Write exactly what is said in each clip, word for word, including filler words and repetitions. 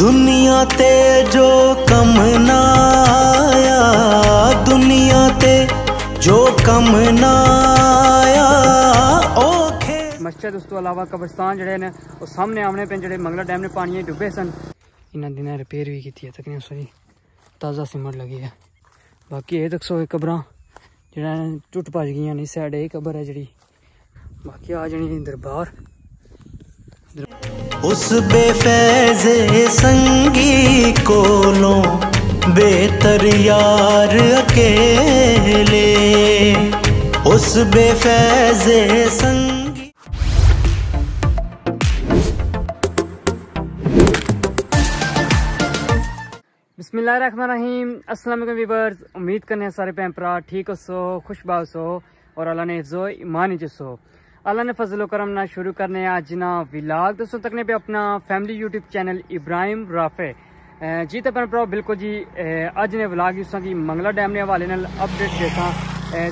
दुनिया ते जो कम ना आया, दुनिया ते जो कम ना आया। ओके मस्जिद उस तो अलावा कब्रिस्तान जड़े ने और सामने आमने पे जड़े मंगला डैम ने पानी डुबे सन, इन्होंने दिनों रिपेयर भी की तक सही ताज़ा सिमट लगी है। बाकी ये तक सो कब्रां जड़ा टुट भज गई ने, साइड ये कब्र है जी, बाकी आ जानी दरबार। उस बेफैज संगी को लो बेहतर यार अकेले, उस बेफैज संगी। बिस्मिल्लाहिर्रहमानिर्रहीम, अस्सलाम वालेकुम व्यूअर्स, उम्मीद करने हैं सारे भैन भरा ठीक सो खुशबाश हो और अल्लाह ने हिफ्जो ईमान इज्जत सो। अल्लाह ने फजल करम ना शुरू करने अज ना व्लॉग दोस्तों तकने पे अपना family YouTube channel Ibrahim Rafe ji तो भैन भरा बिल्कुल जी अज ने व्लॉग की मंगला डैम के हवाले न अपडेट देखा।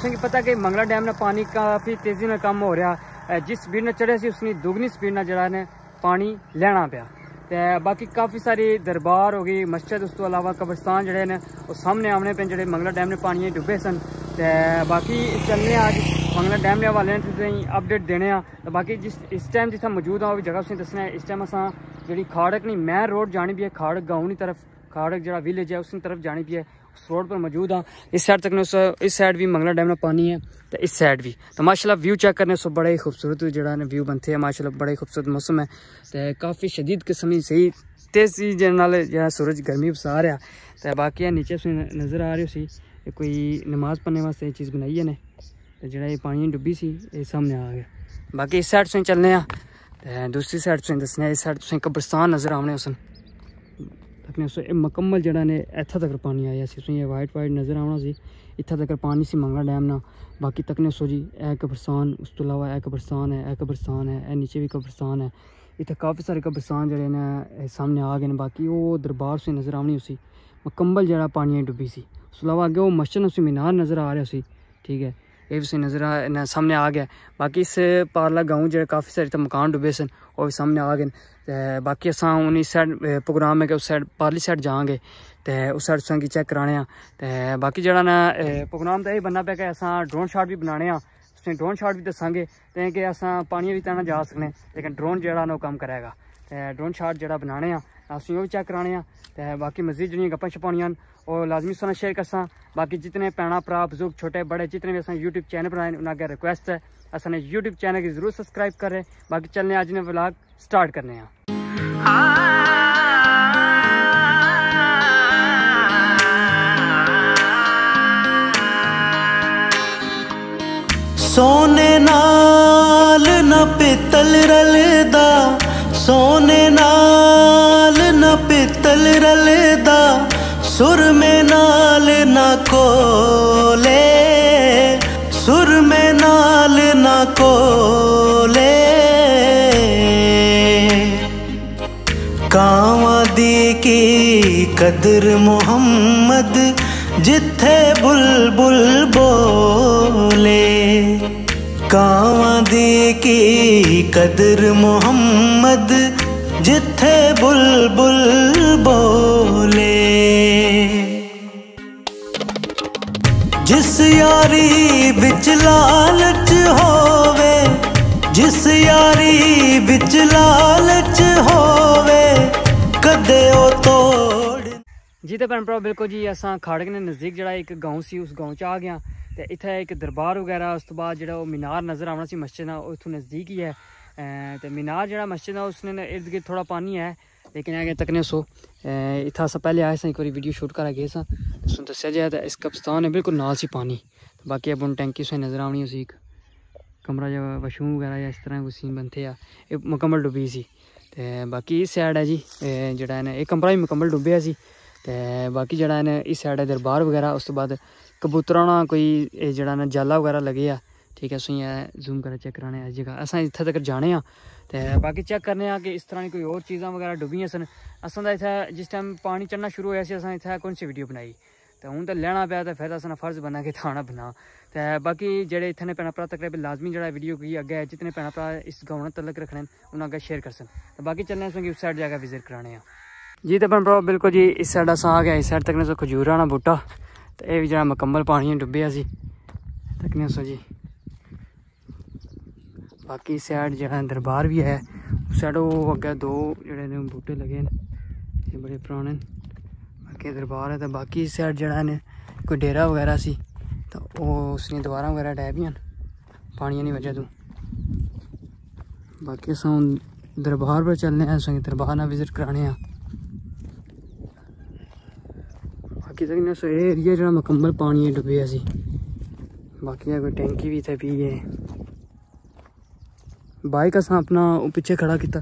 तुसें पता कि मंगला डैम का पानी काफ़ी तेज़ी में कम हो रहा, जिस स्पीड में चढ़े से उसकी दुगनी स्पीड में जड़ा ने पानी लैना पाया। बाकी काफ़ी सारी दरबार हो गई, मस्जिद उस तो अलावा कब्रिस्तान जड़े ने और सामने आमने पे जड़े मंगला डैम ने पानी डुबे सन। तो बाकी चलने अज मंगला डैम के हवाले तुसें अपडेट देने आ। तो बाकी जिस इस टाइम जिस मौजूद हाँ जगह तुसें दस्सना है। इस टाइम असां जी खाड़क नहीं मैं रोड जानी भी है, खाड़क गाँव की तरफ खाड़क जो विलेज है उसकी तरफ जानी भी है, उस रोड पर मौजूद हाँ। इस साइड तक उस इस साइड भी मंगला डैम का पानी है तो इस साइड भी। तो माशाल्लाह व्यू चेक करने सो बड़े ही खूबसूरत जड़ा व्यू बनते हैं, माशाल्लाह बड़ा ही खूबसूरत मौसम है। तो काफ़ी शदीद किस्म की सही तेजी जो सूरज गर्मी बसा रहा। तो बाकी नीचे नज़र आ रही उसी कोई नमाज पढ़ने वास्ते ये चीज़ बनाई है ने, तो जड़ा ये पानी डुबी सी ये सामने आ गया। बाकी इस साइड तुसें चलने आ, दूसरी साइड तुसें दस्सना। इस साइड तुसें कब्रिस्तान नज़र आने उस मुकम्मल जड़ा ने इत्थां तक पानी आया सी, वाइट वाइट नज़र आना सी, इत्थां तक पानी सी मंगला डैम ना। बाकी तकने सो जी ए कब्रिस्तान उस तो अलावा ए कब्रिस्तान है, ए कब्रिस्तान है, ए नीचे भी कब्रिस्तान है। इत्थे काफ़ी सारे कब्रिस्तान जड़े ने सामने आ गए हैं। बाकी वो दरबार से नज़र आनी उसी मुकम्मल जड़ा पानी डुबी सी, उस अलावा अगे वो मस्जिद उसी मीनार नज़र आ रहा उसी, ठीक है ये भी नज़र आ सामने आ गया। बाकी इस पारला गाँव जो काफ़ी सारे तो मकान डुबे सन और भी सामने आ गए। बाकी अस हूँ इस साइड प्रोग्राम है कि उस साइड पारली साइड जाएंगे तो उस साइड तुसें चेक कराने आ। तो बाकी जड़ा ना प्रोग्राम तो यही बनना पे कि अस ड्रोन शॉट भी बनाने आ, तुसें ड्रोन शॉट भी दस्सांगे ते कि अस पानी भी ताना जा सकने लेकिन ड्रोन जड़ा ना कम करेगा। तो ड्रोन शॉट जड़ा बनाने आ अस वो भी चेक कराने आ। तो बाकी मजीद जो गप्पां छपानियां और लाजमी सारा शेयर करसा। बाकी जितने भैन भरा बुजुर्ग छोटे बड़े जितने भी अस यूट्यूब चैनल बनाए उन्हें अगर रिक्वेस्ट है असाने यूट्यूब चैनल की जरूर सब्सक्राइब करें। बाकी चलने आज ने व्लॉग स्टार्ट करने हैं। सोने नाल ना पितल रलदा, सोने नाल ना पितल रलदा, सुरमे नाल ना कोले, सुरमे नाल ना कोले। कावां दी की कदर मुहम्मद जिथे बुलबुल बोले, कावां दी की कदर मुहम्मद जिथे बुलबुल बोले। जिस यारी बिच लालच होवे, जिस यारी बिच लालच होवे कदे ओ तोड़। जी तो भैन भरा बिल्कुल जी अस खाड़क ने नज़दीक जड़ा एक गाँव सी उस गाँव च आ गया। तो इत्थे एक दरबार वगैरह उस तो बाद जो मीनार नज़र आना सी मस्जिद का, उतों नज़दीक ही है। तो मीनार जो मस्जिद है उसने इर्द गिर्द थोड़ा पानी है लेकिन अगर तकने सो इतना अस पहले आए एक बार वीडियो शूट करा गए सा तुम दस्या जाए तो इस कब्रिस्तान है बिल्कुल नाल सी पानी। तो बाकी अब टैंकी उसमें नज़र आनी उसी एक कमरा जो वाशरूम वगैरह या इस तरह कुछ सीन बनते हैं, ये मुकम्मल डुबी सी। तो बाकी इस साइड है जी जड़ा इन्हें कमरा भी मुकम्मल डुब्बे सी। तो बाकी जड़ा इन्हें इस साइड है दरबार वगैरह, उस तो बाद कबूतरा ना कोई जड़ा ना जाला वगैरह लगे आ, ठीक है अस जूम करा चेक कराने इस जगह अस इत्थे तक जाने। तो बाकी चेक करने आ कि इस तरह की कोई होर चीज़ां वगैरह डुब्बियां सन। असां दा इत्थे जिस टाइम पानी चढ़ना शुरू होया सी असां इत्थे कौन सी वीडियो बनाई, तो हूँ तो लैना पाया तो फिर असां फर्ज बना कि थाना बना। तो बाकी जेडे इत्थे ने भैन भरा तक लाजमी जड़ा वीडियो की अगे जितने भैन भरा इस गाँव तलक रखने उन्हें अगर शेयर करसन। तो बाकी चलने अस उस साइड जगह विजिट कराने। जी तो भैन भ्राओ बिल्कुल जी इस साइड साग है, इस साइड तक सो खजूर आना बूटा तो यह भी जरा मुकम्मल पानी डुब्बे असी तकने सो जी। बाकी इस साइड जरा दरबार भी है, उस साइड वो अगर दो जोड़े ने बूटे लगे हैं ये बड़े पुराने, बाकी दरबार है तो बाकी इस साइड जरा ने कोई डेरा वगैरह सी तो वो उसने दीवारा वगैरह डह भी हैं पानिया की वजह तू। बाकी अस दरबार पर चलने हैं, असें दरबार ना विजिट कराने हैं। बाकी सो ये एरिया जो मुकम्मल पानी डुबे असी, बाकी कोई टैंकी भी इतने पी है। बाइक असें अपना पिछे खड़ा किया,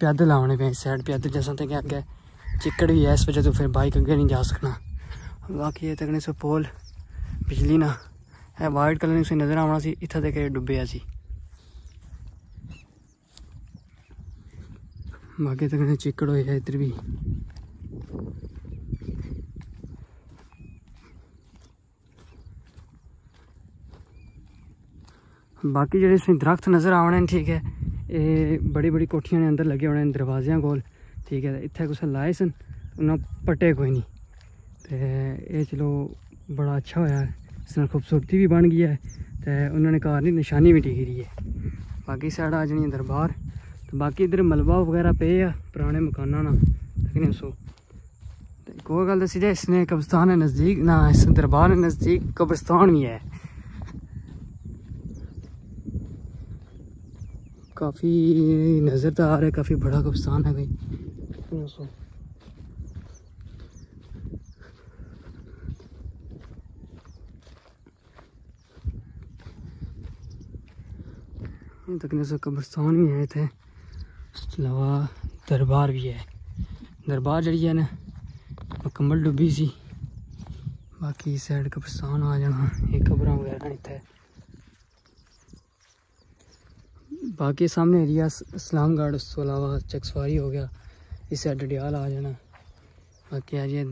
पैदल आने पे इस साइड पैदल जैसा तक अग्गै चिक्कड़ भी है इस वजह तो फिर बाइक अग्गे नहीं जा सकना। बाकी ये तक सो पोल बिजली ना है वाइट कलर उसे नजर आना सी, इतना तक डुबे असी। बाकी तक चिक्कड़ होया इधर भी। बाकी जो इसमें दरख्त नज़र आने ठीक है ये बड़ी बड़ी कोठियां ने अंदर लगे होने दरवाज़ियां कोल ठीक है, इत्थे कुछ लाए सन उन्हें पट्टे कोई नहीं तो ये चलो बड़ा अच्छा होया, इस नाल खूबसूरती भी बन गई है तो उन्होंने घर की निशानी भी टिकी है। बाकी साढ़ा जी दरबार तो बाकी इधर मलबा वगैरह पे है पुराने मकाना ना तकने सो। एक और गल दसी जाए इसने कब्रिस्तान है नज़दीक ना, इस दरबार के नज़दीक कब्रिस्तान भी है, काफ़ी नज़र तो आ रहा है काफ़ी बड़ा कब्रिस्तान है भाई। तकने सो कब्रिस्तान भी है इतने अलावा दरबार भी है, दरबार जड़ी है ना मुकम्मल डुब्बी सी। बाकी इस साइड कब्रिस्तान आ जाना ये कब्र वगैरह इतने। बाकी सामने एरिया इस्लामगढ़, उसके अलावा चकसवारी हो गया, इस साइड डडियाल आ जाना। बाकी आज ये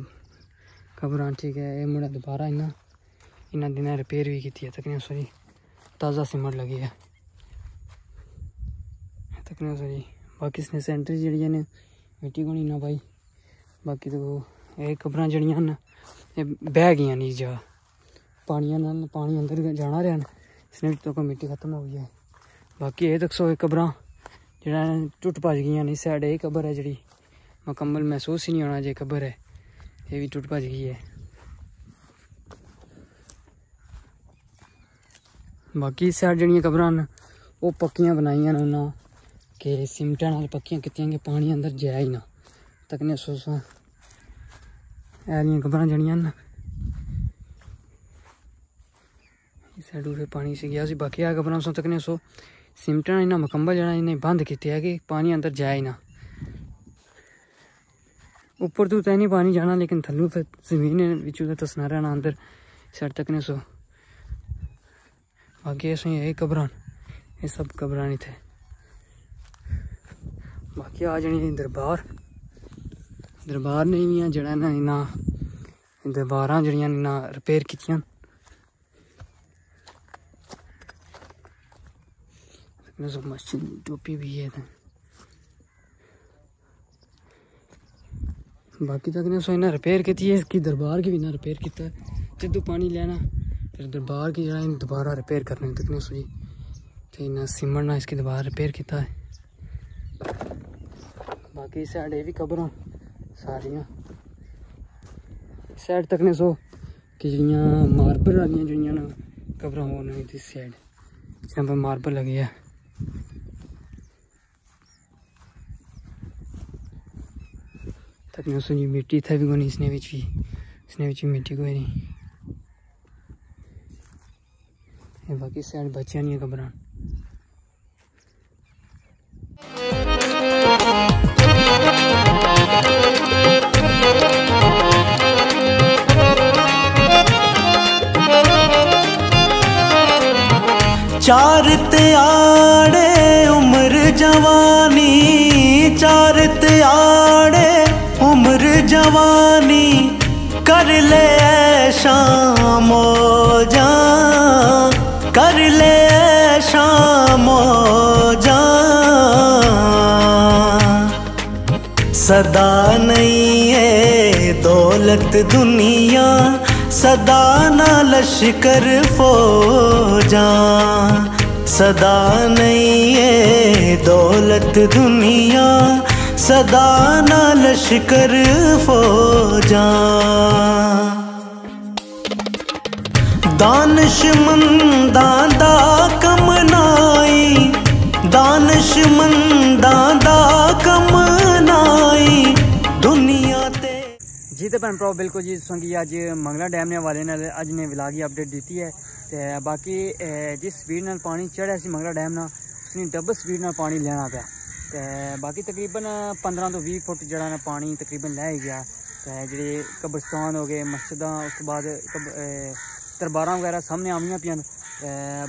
कब्रां ठीक है, ये मुड़ा दोबारा इन्ना इन्ना दिनें रिपेयर भी की है तकने सॉरी ताज़ा सीमेंट लगी है तकने सॉरी। बाकी इसने सेंटर जी ने मिट्टी को नहीं ना पाई। बाकी तो ये कब्रां जड़ियाँ न बह गई नी जगह पानिया न पानी अंदर जाना रहा इसने तो मिट्टी खत्म हो गई है। बाकी ये तक सो कब्रां जड़ा टुट भज गई, इस साइड यही कब्र है जी मुकम्मल महसूस ही नहीं होना जो कब्र है ये भी टुट भज गई है। बाकी इस साइड जड़ियाँ कब्रां न वो पक्कियां बनाइया न उन्होंने कि सिमटा पक्कियां कीतियां कि पानी अंदर जाए ही ना तकने सो सो ऐलियां कब्रां जड़ियाँ न इस साइड उसे पानी से गया। बाकी आ कब्रां सो तकने सो सिमटा इन्ना मुकम्मल जरा इन्हें बंद किया कि पानी अंदर जाए ना, उपर तो तैनी पानी जाना लेकिन थल्लू फिर जमीन बिचू तसना रहना अंदर सड़ तकने सो। बाकी असें एह् कब्रां ये सब कब्रां इत्थे। बाकी आ जानी दरबार, दरबार ने भी जड़ा ना इन्ना दरबार जड़ियां इन्ना रिपेयर कीतियां मस्जिद टोपी भी है। बाकी तक ने सो इन्हें रिपेयर की है कि दरबार की भी इन्हें रिपेयर किया जितों पानी लेना फिर दरबार की जरा दोबारा रिपेयर करने तक ने सो जी तो इन्हें सीमेंट ना इसकी दोबारा रिपेयर किया है। बाकी इस साइड ये भी कब्रां सारियाँ इस साइड तक ने सो कि जड़ियाँ मार्बल वाली जड़ियाँ ना कब्रां होने इस साइड जहाँ पर मार्बल लगी है। तकने मिट्टी इतना भी कोई इसने बिच भी इसने बिच मिट्टी कोई नहीं। बाकी साइड बच्चियां नहीं घबरान। चार ते आड़े उम्र जवानी, चार ते आड़े उम्र जवानी, कर ले शाम जा कर ले शाम जा सदा नहीं है दौलत दुनिया, सदा ना लश्कर फौजा। सदा नहीं है दौलत दुनिया, सदा ना लश्कर फौजा। दानिशमंदां दा कमनाई, दानिशमंदां दा कमनाई दुनिया ते। जी तो भैन भ्राओ बिल्कुल जी सुनिए अज मंगला डैम ने हवाले नाल अज ने विलाग की अपडेट दी है। तो बाकी जिस स्पीड नाल पानी चढ़िया सी मंगला डैम ना उसने डबल स्पीड नाल पानी लैना पाया। तो बाकी तकरीबन पंद्रह तो बीस फुट जड़ा ना पानी तकरीबन लै ही गया। तो जे कब्रस्तान हो गए, मस्जिदा, उसके बाद दरबारा वगैरह सामने आनिया पियान।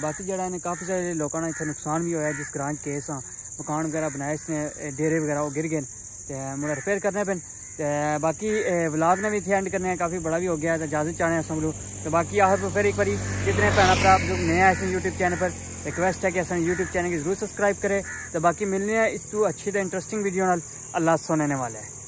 बाकी जड़ा इन्हें काफ़ी सारे लोगों ने इतना नुकसान भी होया, जिस ग्रां केस हाँ मकान वगैरह बनाए इसने, डेरे वगैरह वो गिर गए, तो मुड़ा रिपेयर करने पे। तो बाकी व्लॉग ने भी इतने एंड करने काफ़ी बड़ा भी हो गया, इजाजत चाहने अस लोग। तो बाकी आखिर फिर एक बार जितने भैन भ्रा जो नए हैं इस यूट्यूब चैनल पर, रिक्वेस्ट है कि असन यूट्यूब चैनल की जरूर सब्सक्राइब करें। तो बाकी मिलने हैं इस तू अच्छी तो इंटरेस्टिंग वीडियो न अल्लाह सुनने वाला है।